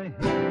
I have.